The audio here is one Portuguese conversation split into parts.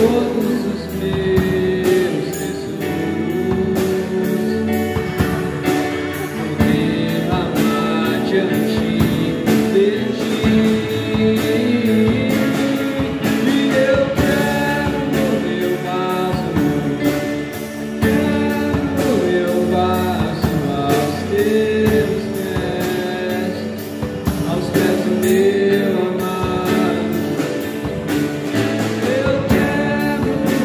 Meu amado, eu quero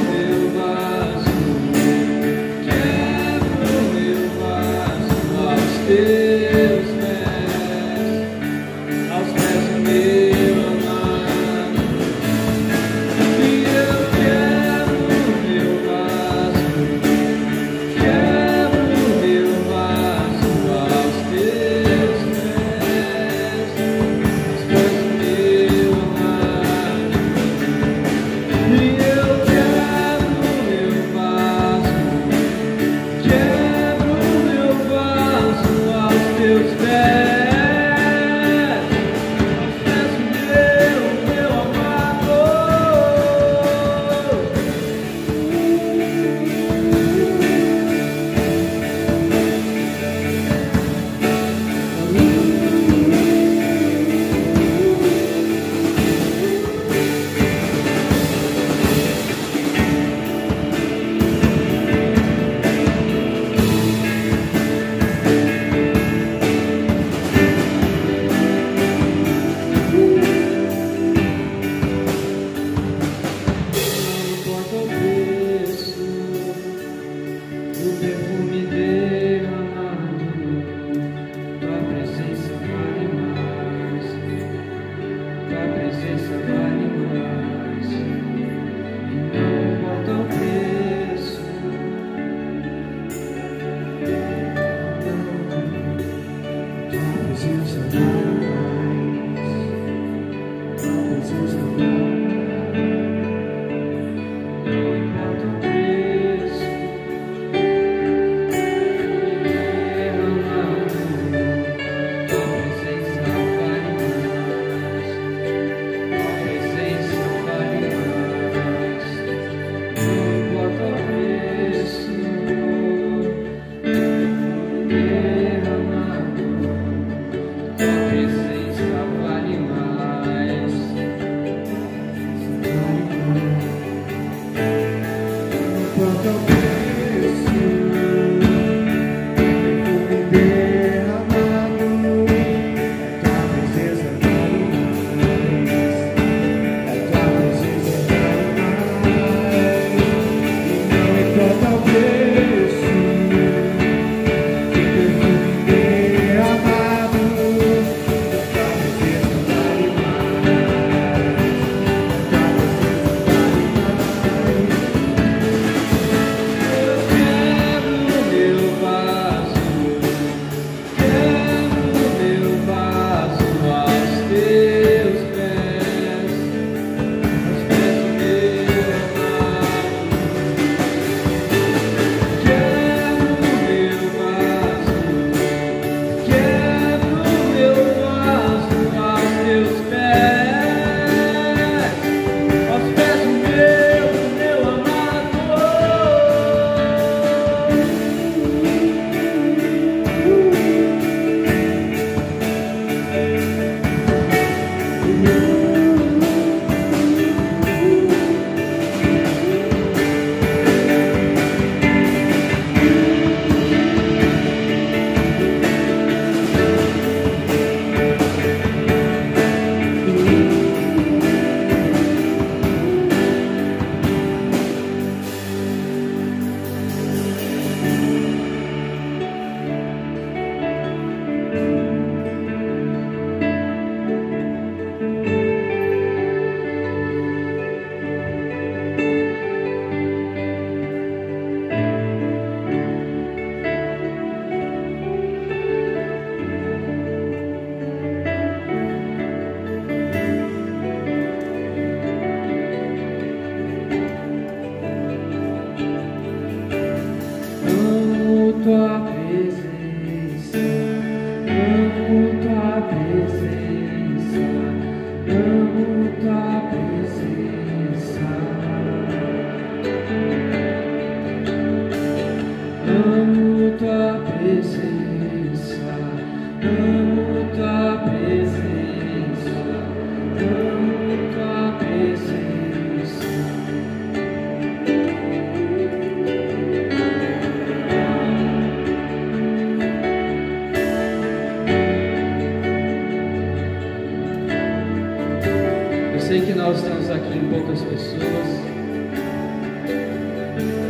de poucas pessoas.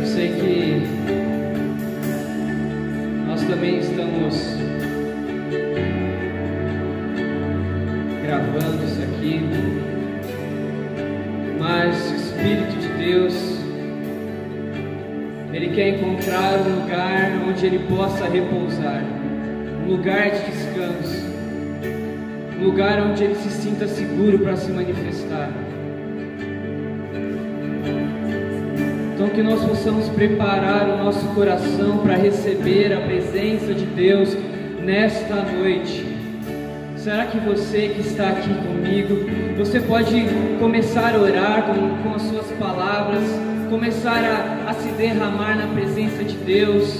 Eu sei que nós também estamos gravando isso aqui, mas o Espírito de Deus, Ele quer encontrar um lugar onde Ele possa repousar, um lugar de descanso, um lugar onde Ele se sinta seguro para se manifestar. Então que nós possamos preparar o nosso coração para receber a presença de Deus nesta noite. Será que você que está aqui comigo, você pode começar a orar com as suas palavras, começar a se derramar na presença de Deus?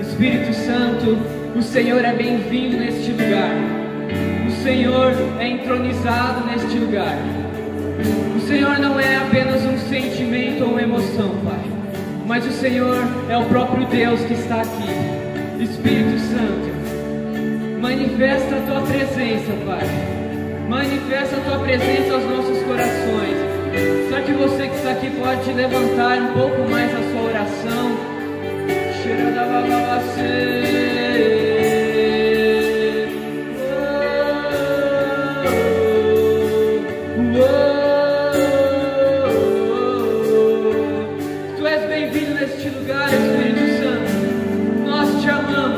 Espírito Santo, o Senhor é bem-vindo neste lugar. O Senhor é entronizado neste lugar. O Senhor não é apenas um sentimento ou uma emoção, Pai, mas o Senhor é o próprio Deus que está aqui. Espírito Santo, manifesta a Tua presença, Pai. Manifesta a Tua presença aos nossos corações. Só que você que está aqui pode levantar um pouco mais a sua oração. Tu és bem-vindo neste lugar, Espírito Santo. Nós te amamos.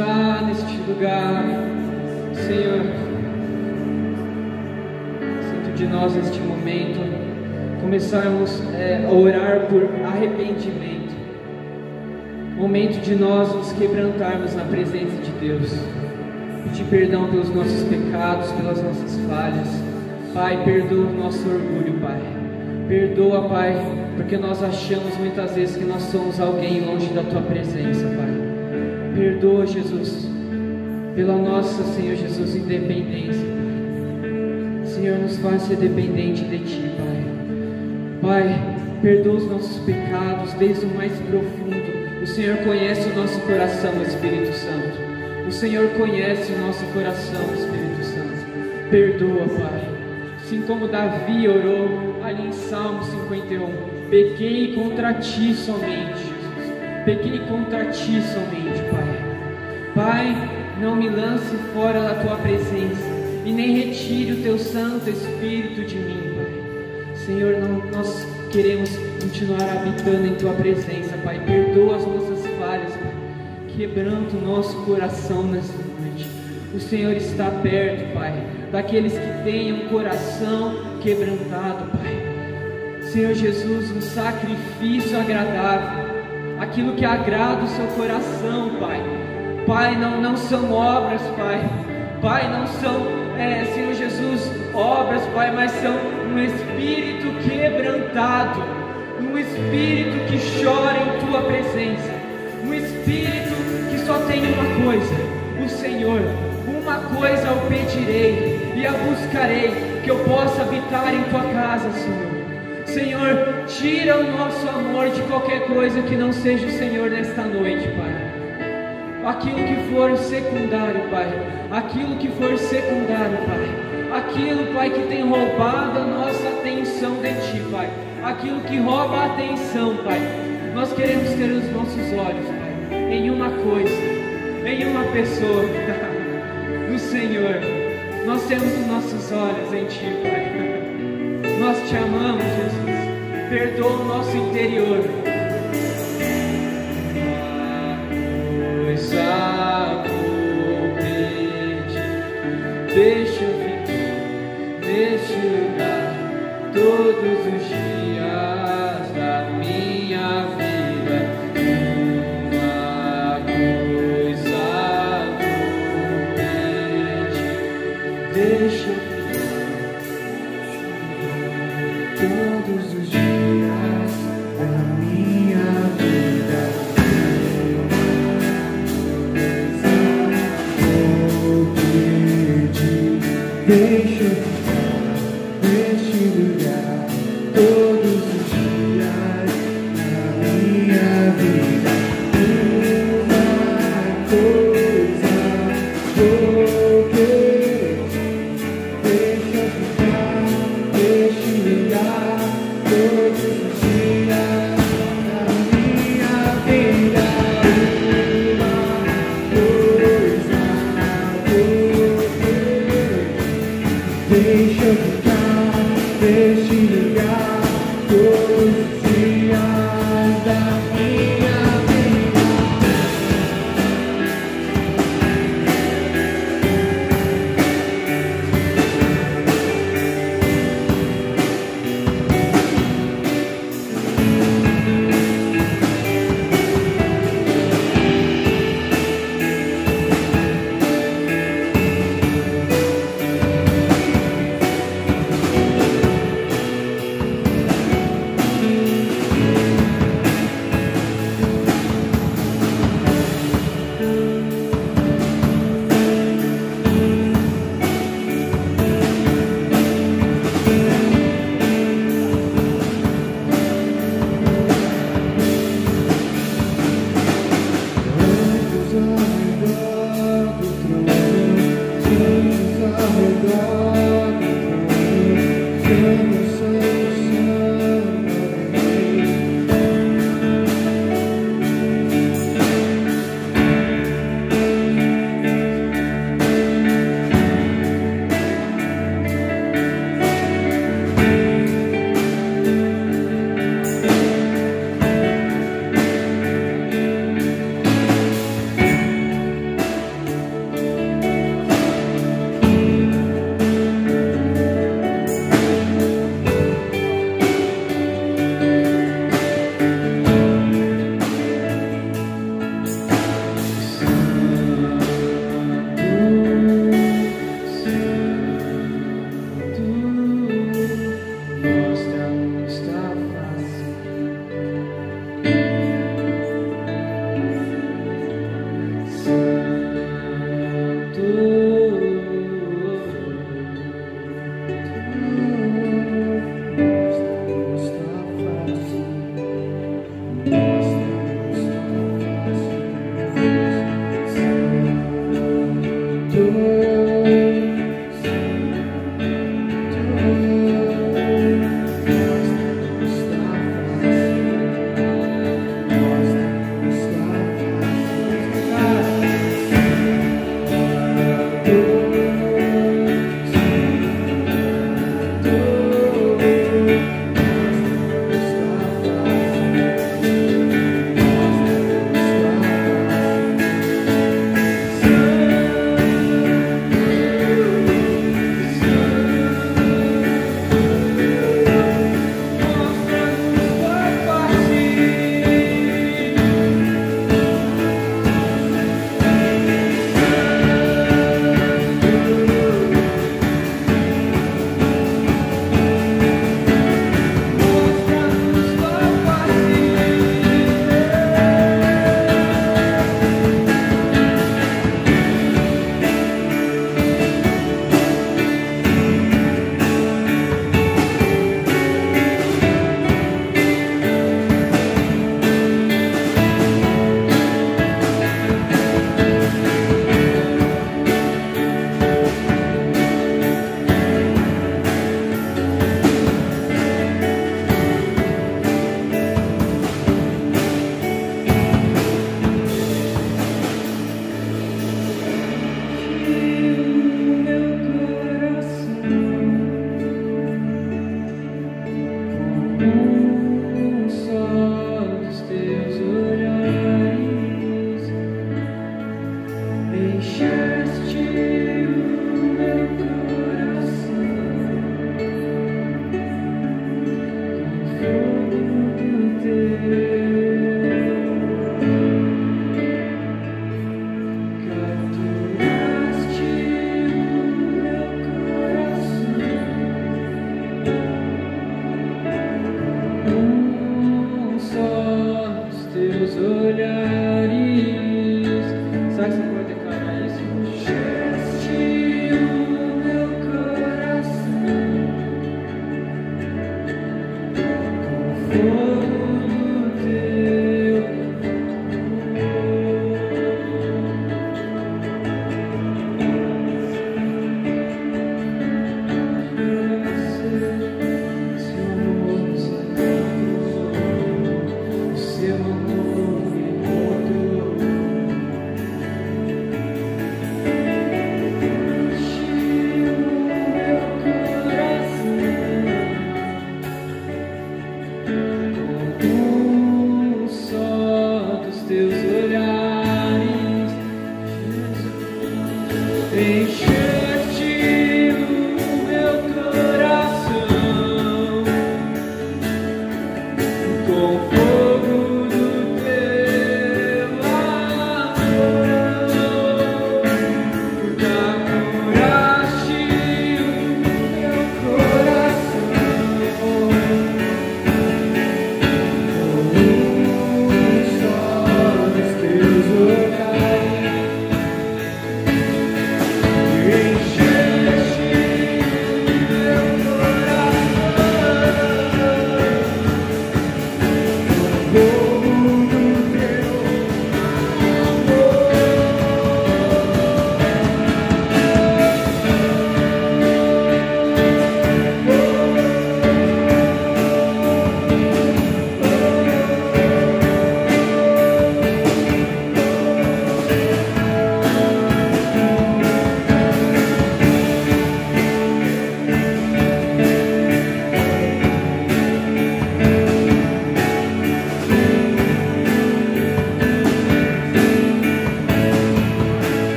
está neste lugar, Senhor, sinto de nós neste momento começarmos a orar por arrependimento, momento de nós nos quebrantarmos na presença de Deus, pedir perdão pelos nossos pecados, pelas nossas falhas. Pai, perdoa o nosso orgulho, Pai, perdoa, Pai, porque nós achamos muitas vezes que nós somos alguém longe da Tua presença, Pai. Perdoa, Jesus, pela nossa, Senhor Jesus, independência. Senhor, nos faz ser dependente de Ti, Pai. Pai, perdoa os nossos pecados desde o mais profundo. O Senhor conhece o nosso coração, Espírito Santo. O Senhor conhece o nosso coração, Espírito Santo. Perdoa, Pai. Assim como Davi orou ali em Salmo 51, pequei contra Ti somente. Pequei contra Ti somente, Pai. Pai, não me lance fora da Tua presença e nem retire o Teu Santo Espírito de mim, Pai. Senhor, nós queremos continuar habitando em Tua presença, Pai. Perdoa as nossas falhas, Pai. Quebrando o nosso coração nessa noite. O Senhor está perto, Pai, daqueles que têm um coração quebrantado, Pai. Senhor Jesus, um sacrifício agradável, aquilo que agrada o Seu coração, Pai. Pai, não são obras, Pai. Pai, não são, Senhor Jesus, obras, Pai, mas são um espírito quebrantado, um espírito que chora em Tua presença, um espírito que só tem uma coisa, o Senhor. Uma coisa eu pedirei e a buscarei, que eu possa habitar em Tua casa, Senhor. Senhor, tira o nosso amor de qualquer coisa que não seja o Senhor nesta noite, Pai. Aquilo que for secundário, Pai. Aquilo que for secundário, Pai. Aquilo, Pai, que tem roubado a nossa atenção de Ti, Pai. Aquilo que rouba a atenção, Pai. Nós queremos ter os nossos olhos, Pai, em uma coisa, em uma pessoa, no Senhor. Nós temos os nossos olhos em Ti, Pai. Nós Te amamos, Jesus. Perdoa o nosso interior. Pois a corrente, deixa eu ficar neste lugar todos os dias da minha vida. Uma coisa corrente, deixa eu ficar todos os dias da minha vida. Vou pedir, deixa eu ficar neste lugar todos os dias da minha vida. Uma coisa vou pedir, deixa eu ficar neste lugar todos os dias da minha vida. Uma coisa vou ter.